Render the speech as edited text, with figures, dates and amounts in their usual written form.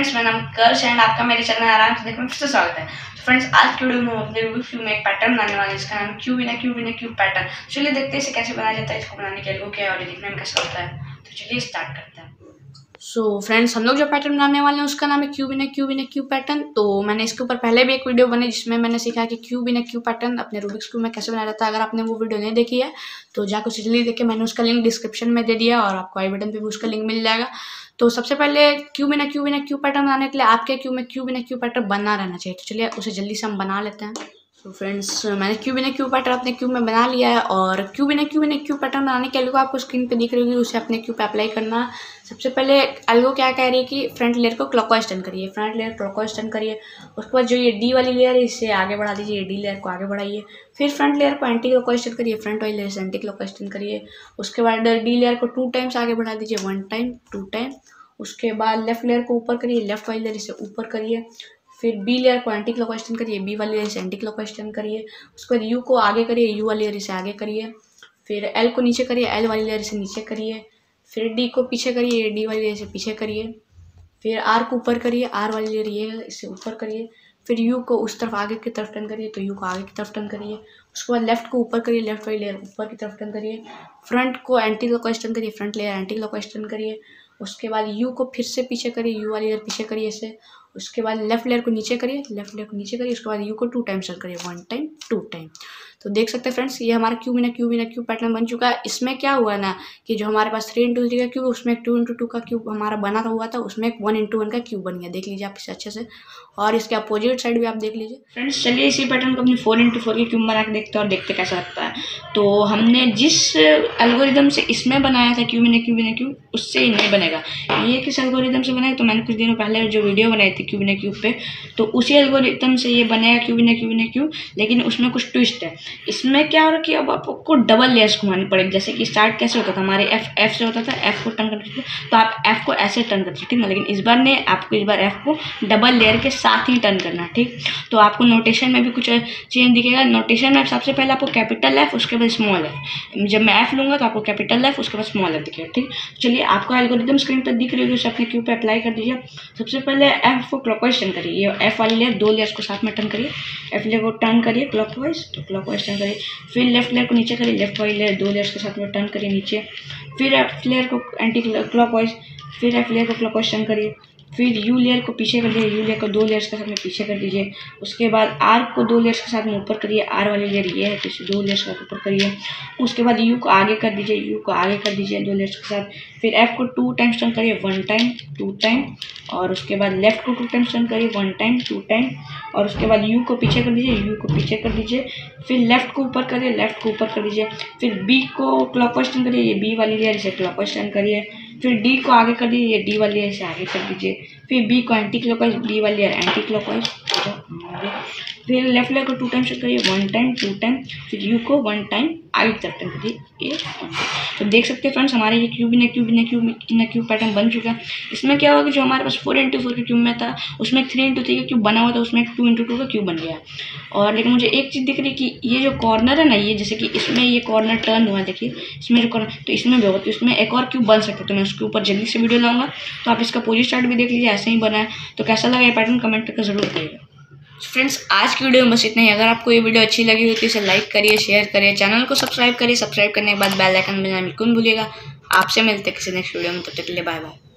Friends, मेरा नाम girl shine, आपका मेरे चैनल आराम से देखने में फिर से स्वागत है। तो फ्रेंड्स, आज की वीडियो में हम अपने रूबिक्स क्यूब में एक पैटर्न बनाने वाले हैं, जिसका नाम cube in a cube pattern. चलिए देखते हैं इसे कैसे बनाया जाता है, इसको बनाने के लिए ओके और ये देखने में कैसा होता है। तो चलिए स्टार्ट करते हैं। सो फ्रेंड्स, हम लोग जो पैटर्न बनाने वाले हैं उसका नाम है cube in a cube pattern. तो मैंने इसके ऊपर पहले भी एक वीडियो बनाई जिसमें मैंने सीखा कि cube in a cube pattern अपने रूबिक्स क्यूब में कैसे बनाया जाता है। अगर आपने वो वीडियो नहीं देखी है तो जाकर उसे जल्दी देखिए, मैंने उसका लिंक डिस्क्रिप्शन में दे दिया और आपको आई बटन पे भी उसका लिंक मिल जाएगा। तो सबसे पहले cube in a cube pattern बनाने के लिए आपके क्यूब में cube in a cube pattern बना रहना चाहिए। तो चलिए उसे जल्दी से हम बना लेते हैं। तो फ्रेंड्स, मैंने cube in a cube pattern अपने क्यूब में बना लिया है और cube in a cube pattern बनाने के एल्गो आपको स्क्रीन पे दिख रही होगी, उसे अपने क्यूब पे अप्लाई करना। सबसे पहले एल्गो क्या कह रही है कि फ्रंट लेयर को क्लॉकवाइज टर्न करिए, फ्रंट लेयर क्लॉकवाइज टर्न करिए। उसके बाद जो ये डी वाली लेयर है इसे आगे बढ़ा दीजिए, ये डी लेयर को आगे बढ़ाइए। फिर फ्रंट लेयर को एंटी क्लॉकवाइज टर्न करिए, फ्रंट वाली लेयर से एंटी क्लॉकवाइज टर्न करिए। उसके बाद डी लेयर को 2 टाइम्स आगे बढ़ा दीजिए, 1 टाइम 2 टाइम। उसके बाद लेफ्ट लेयर को ऊपर करिए, लेफ्ट वाली लेयर इसे ऊपर करिए। फिर बी लेयर को एंटी क्लॉकवाइज टर्न करिए, बी वाली लेयर से एंटी क्लॉकवाइज टर्न करिए। उसके बाद यू को आगे करिए, यू वाली लेयर से आगे करिए। फिर एल को नीचे करिए, एल वाली लेयर से नीचे करिए। फिर डी को पीछे करिए, डी वाली लेयर से पीछे करिए। फिर आर को ऊपर करिए, आर वाली लेयर ये इसे ऊपर करिए। फिर यू को उस तरफ आगे की तरफ टर्न करिए, तो यू को आगे की तरफ टर्न करिए। उसके बाद लेफ्ट को ऊपर करिए, लेफ्ट वाली लेयर ऊपर की तरफ टर्न करिए। फ्रंट को एंटी क्लॉकवाइज टर्न करिए, front layer anti clockwise turn करिए। उसके बाद यू को फिर से पीछे करिए, यू वाली लेयर पीछे करिए इसे। उसके बाद लेफ्ट लेयर को नीचे करिए, लेफ्ट लेयर को नीचे करिए। उसके बाद यू को 2 टाइम्स टर्न करिए, 1 टाइम 2 टाइम। तो देख सकते हैं फ्रेंड्स, ये हमारा cube in a cube pattern बन चुका है। इसमें क्या हुआ ना कि जो हमारे पास 3 × 3 का क्यूब, उसमें एक 2 × 2 का क्यूब हमारा बना हुआ था, उसमें एक 1 × 1 का क्यूब बन गया। देख लीजिए आप इसे अच्छे से, और इसके अपोजिट साइड भी आप देख लीजिए। फ्रेंड्स, चलिए इसी पैटर्न को अपनी 4 × 4 के क्यूब बना के देखते हैं और देखते कैसा लगता है। तो हमने जिस एल्गोरिदम से इसमें बनाया था क्यूब इन अ क्यूब उससे ही नहीं बनेगा, ये किस एल्गोरिदम से बनाया? तो मैंने कुछ दिनों पहले जो वीडियो बनाई थी क्यूब इन अ क्यूब पे, तो उसी एल्गोरिदम से ये बनेगा क्यूब इन अ क्यूब, लेकिन उसमें कुछ ट्विस्ट है। इसमें क्या हो रहा है कि अब आपको डबल लेयर्स घुमानी पड़ेगी। जैसे कि स्टार्ट कैसे होता था हमारे एफ से होता था, एफ को टर्न करते थे तो आप एफ को ऐसे टर्न करते थे, ठीक ना? लेकिन इस बार ने आपको इस बार एफ को डबल लेयर के साथ ही टर्न करना, ठीक? तो आपको नोटेशन में भी कुछ चेंज दिखेगा। नोटेशन में सबसे पहले आपको कैपिटल एफ, उसके बाद स्मॉल एफ। जब मैं एफ लूँगा तो आपको कैपिटल एफ, उसके बाद स्मॉल एफ दिखेगा, ठीक? चलिए, आपको एल्गोरिदम स्क्रीन पर दिख रही है, उसे अपने क्यूब पर अप्लाई कर दीजिए। सबसे पहले एफ को क्लॉकवाइज टर्न करिए, ये एफ वाली लेयर 2 लेयर्स को साथ में टर्न करिए, एफ लेयर को टर्न करिए क्लॉकवाइज, तो क्लॉकवाइज टर्न करिए। फिर लेफ्ट लेयर को नीचे करिए, लेफ्ट वाली लेयर 2 लेयर्स के साथ में टर्न करिए नीचे। फिर एफ लेयर को एंटी क्लॉकवाइज, फिर एफ लेयर को क्लॉकवाइज टर्न करिए। फिर यू लेयर को पीछे कर दीजिए, यू लेयर को 2 लेयर्स के साथ में पीछे कर दीजिए। उसके बाद आर को 2 लेयर्स के साथ में ऊपर करिए, आर वाली लेयर ये है तो इसे 2 लेयर्स के साथ ऊपर करिए। उसके बाद यू को आगे कर दीजिए, यू को आगे कर दीजिए 2 लेयर्स के साथ। फिर एफ को 2 टाइम्स टर्न करिए, 1 टाइम 2 टाइम। और उसके बाद लेफ्ट को 2 टाइम्स टर्न करिए, 1 टाइम 2 टाइम। और उसके बाद यू को पीछे कर दीजिए, यू को पीछे कर दीजिए। फिर लेफ्ट को ऊपर करिए, लेफ्ट को ऊपर कर दीजिए। फिर बी को क्लॉकवाइज टर्न करिए, ये बी वाली लेयर इसे क्लॉकवाइज टर्न करिए। फिर डी को आगे कर दीजिए, डी वाली लेयर से आगे कर दीजिए। फिर बी को एंटी क्लॉकवाइज, बी वाली लेयर एंटी क्लॉकवाइज। फिर लेफ्ट लेयर को 2 टाइम्स टर्न करिए, 1 टाइम 2 टाइम। फिर यू को 1 टाइम आगे की तरफ टर्न करिए। तो देख सकते हैं फ्रेंड्स, हमारे ये cube in a cube pattern बन चुका है। इसमें क्या होगा कि जो हमारे पास 4 × 4 के क्यूब में था, उसमें 3 × 3 का क्यूब बना हुआ था, उसमें 2 × 2 का क्यूब बन गया। और लेकिन मुझे एक चीज़ दिख रही है कि ये जो कॉर्नर है ना, ये जैसे कि इसमें ये कॉर्नर टर्न हुआ है, देखिए इसमें जो कॉर्नर, तो इसमें भी होगा, तो इसमें एक और क्यूब बन सकता है। तो मैं उसके ऊपर जल्दी से वीडियो लाऊंगा, तो आप इसका अपोजिट साइड भी देख लीजिए, ऐसे ही बना है। तो कैसा लगा ये पैटर्न कमेंट करके जरूर बताइएगा। फ्रेंड्स, आज की वीडियो में बस इतना ही। अगर आपको ये वीडियो अच्छी लगी हो तो इसे लाइक करिए, शेयर करिए, चैनल को सब्सक्राइब करिए। सब्सक्राइब करने के बाद बेल आइकन बजाना बिल्कुल भूलिएगा। आपसे मिलते हैं किसी नेक्स्ट वीडियो में, तब तक के लिए बाय बाय।